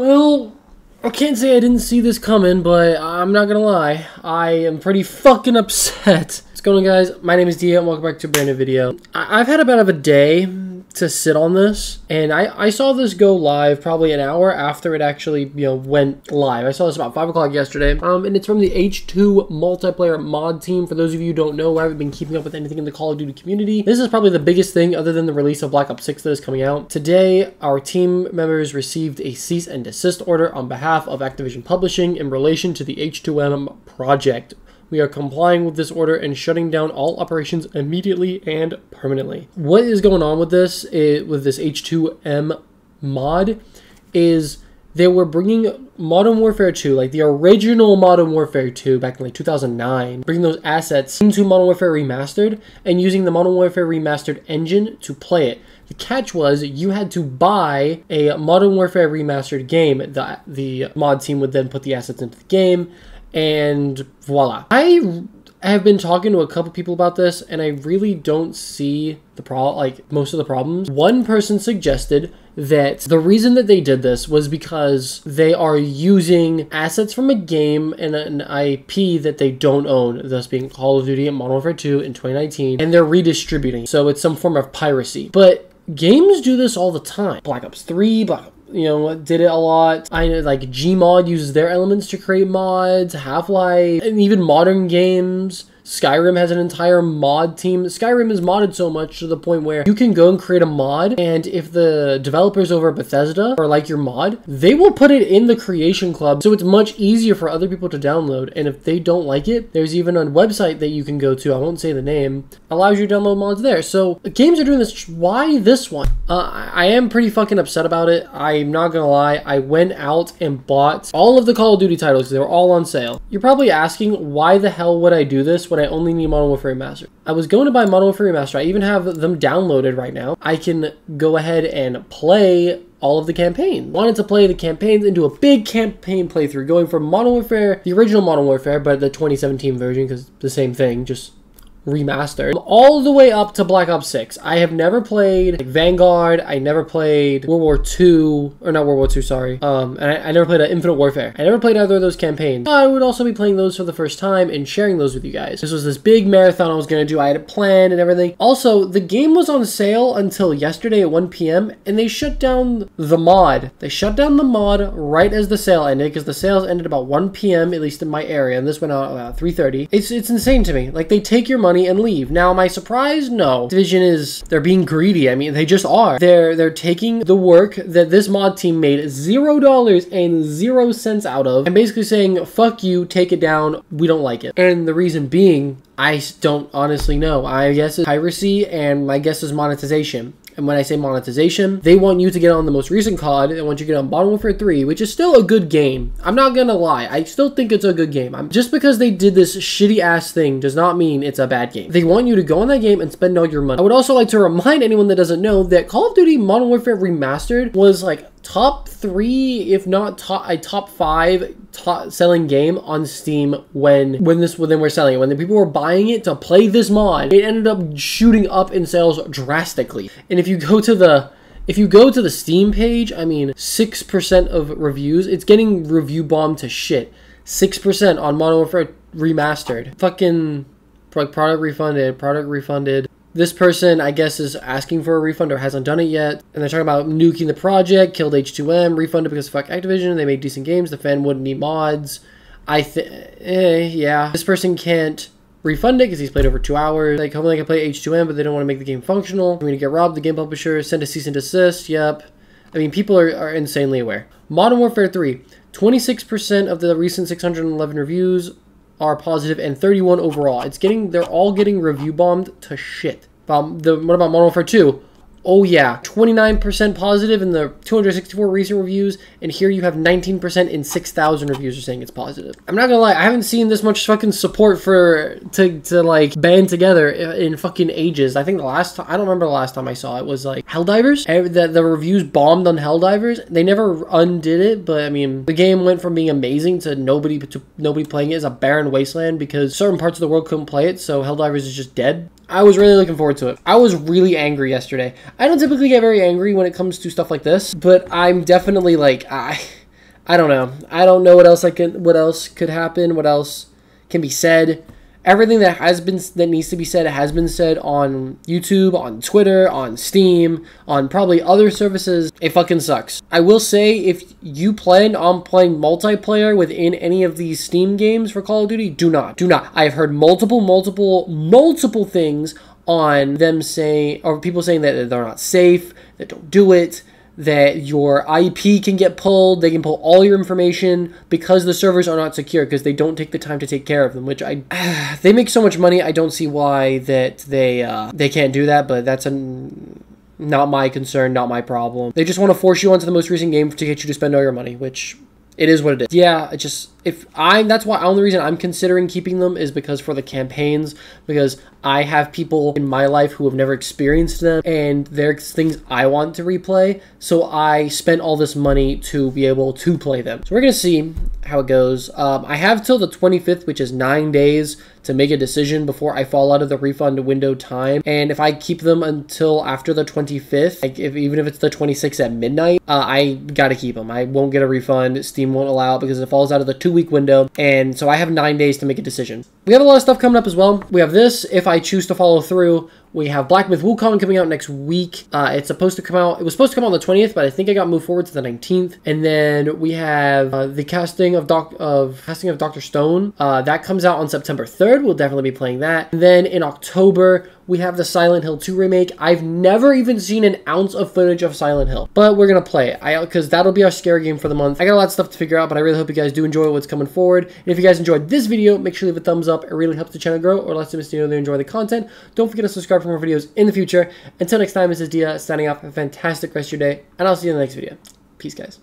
Well, I can't say I didn't see this coming, but I'm not gonna lie, I am pretty fucking upset. What's going on, guys? My name is Dia and welcome back to a brand new video. I've had about of a day to sit on this, and I saw this go live probably an hour after it actually, you know, went live. I saw this about 5 o'clock yesterday, and it's from the H2 multiplayer mod team. For those of you who don't know, I haven't been keeping up with anything in the Call of Duty community. This is probably the biggest thing other than the release of Black Ops 6 that is coming out. Today, our team members received a cease and desist order on behalf of Activision Publishing in relation to the H2M project. We are complying with this order and shutting down all operations immediately and permanently. What is going on with this, H2M mod, is they were bringing Modern Warfare 2, like the original Modern Warfare 2 back in like 2009, bringing those assets into Modern Warfare Remastered and using the Modern Warfare Remastered engine to play it. The catch was you had to buy a Modern Warfare Remastered game. The mod team would then put the assets into the game, and voila. I have been talking to a couple people about this, and I really don't see the most of the problems. One person suggested that the reason that they did this was because they are using assets from a game and an IP that they don't own, thus being Call of Duty and Modern Warfare 2 in 2019, and they're redistributing. So it's some form of piracy. But games do this all the time. Black Ops 3, Black Ops, you know, did it a lot. I know, like, Gmod uses their elements to create mods, Half-Life, and even modern games. Skyrim has an entire mod team. Skyrim is modded so much to the point where you can go and create a mod, and if the developers over at Bethesda or like your mod, they will put it in the creation club, so it's much easier for other people to download. And if they don't like it, there's even a website that you can go to, I won't say the name, allows you to download mods there. So games are doing this. Why this one? I am pretty fucking upset about it. I'm not gonna lie. I went out and bought all of the Call of Duty titles. They were all on sale. You're probably asking, why the hell would I do this when I only need Modern Warfare Remastered? I was going to buy Modern Warfare Remastered. I even have them downloaded right now. I can go ahead and play all of the campaigns. Wanted to play the campaigns and do a big campaign playthrough, going from Modern Warfare, the original Modern Warfare, but the 2017 version, because it's the same thing, just remastered, all the way up to Black Ops 6. I have never played Vanguard. I never played World War II, or not World War II, sorry. And I never played Infinite Warfare. I never played either of those campaigns. I would also be playing those for the first time and sharing those with you guys. This was this big marathon I was gonna do. I had it planned and everything. Also, the game was on sale until yesterday at 1 p.m. and they shut down the mod. They shut down the mod right as the sale ended, because the sales ended about 1 p.m. at least in my area, and this went out about 3:30. It's insane to me. Like, they take your money and leave. Now, am I surprised? No. Activision is, they're being greedy. I mean, they just are. They're taking the work that this mod team made $0.00 out of and basically saying, fuck you, take it down, we don't like it. And the reason being, I don't honestly know. I guess it's piracy, and my guess is monetization. And when I say monetization, they want you to get on the most recent COD. They want you to get on Modern Warfare 3, which is still a good game. I'm not gonna lie. I still think it's a good game. Just because they did this shitty ass thing does not mean it's a bad game. They want you to go on that game and spend all your money. I would also like to remind anyone that doesn't know that Call of Duty Modern Warfare Remastered was like top 3, if not top 5 selling game on Steam when they were selling it. When the people were buying it to play this mod, it ended up shooting up in sales drastically. And if you go to the Steam page, I mean, 6% of reviews, it's getting review bombed to shit. 6% on Modern Warfare Remastered. Fucking like product refunded. This person, I guess, is asking for a refund or hasn't done it yet. And they're talking about nuking the project, killed H2M, refunded because fuck Activision, they made decent games, the fan wouldn't need mods. Yeah. This person can't refund it because he's played over 2 hours. Like, hopefully they can play H2M, but they don't want to make the game functional. I'm going to get robbed, the game publisher, send a cease and desist, yep. I mean, people are insanely aware. Modern Warfare 3, 26% of the recent 611 reviews are positive and 31 overall. They're all getting review bombed to shit. What about Modern Warfare 2? Oh yeah, 29% positive in the 264 recent reviews, and here you have 19% in 6,000 reviews are saying it's positive. I'm not gonna lie, I haven't seen this much fucking support to like band together in fucking ages. I think the last time, I don't remember the last time I saw it, was like Helldivers. The reviews bombed on Helldivers. They never undid it, but I mean, the game went from being amazing to nobody playing it as a barren wasteland because certain parts of the world couldn't play it, so Helldivers is just dead. I was really looking forward to it. I was really angry yesterday. I don't typically get very angry when it comes to stuff like this, but I'm definitely like, I don't know. I don't know what else could happen, what else can be said. Everything that needs to be said has been said on YouTube, on Twitter, on Steam, on probably other services. It fucking sucks. I will say, if you plan on playing multiplayer within any of these Steam games for Call of Duty, do not. Do not. I have heard multiple things on them saying, or people saying that they're not safe, that don't do it, that your IP can get pulled, they can pull all your information because the servers are not secure, because they don't take the time to take care of them, which they make so much money, I don't see why that they can't do that, but that's not my concern, not my problem. They just want to force you onto the most recent game to get you to spend all your money, which it is what it is. Yeah, that's why the only reason I'm considering keeping them is because for the campaigns, because I have people in my life who have never experienced them, and there's things I want to replay, so I spent all this money to be able to play them. So we're gonna see how it goes. I have till the 25th, which is 9 days, to make a decision before I fall out of the refund window time, and if I keep them until after the 25th, like even if it's the 26th at midnight, I gotta keep them. I won't get a refund. Steam won't allow it because it falls out of the 2-week window, and so I have 9 days to make a decision. We have a lot of stuff coming up as well. We have this, if I choose to follow through. We have Black Myth Wukong coming out next week. It was supposed to come out on the 20th, but I think I got moved forward to the 19th. And then we have the casting of Dr. Stone. That comes out on September 3rd. We'll definitely be playing that. And then in October, we have the Silent Hill 2 remake. I've never even seen an ounce of footage of Silent Hill, but we're gonna play it, because that'll be our scary game for the month. I got a lot of stuff to figure out, but I really hope you guys do enjoy what's coming forward. And if you guys enjoyed this video, make sure you leave a thumbs up. It really helps the channel grow, or lets us know that you enjoy the content. Don't forget to subscribe for more videos in the future. Until next time, this is Dia signing off. Have a fantastic rest of your day, and I'll see you in the next video. Peace, guys.